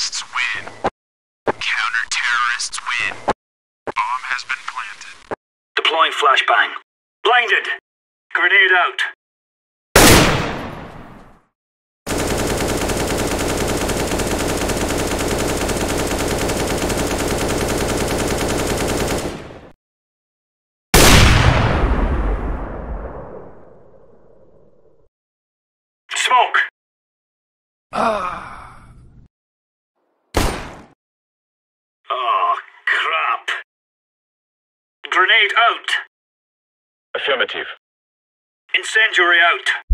Terrorists win. Counter-terrorists win. Bomb has been planted. Deploying flashbang. Blinded. Grenade out. Smoke. Oh, crap. Grenade out. Affirmative. Incendiary out.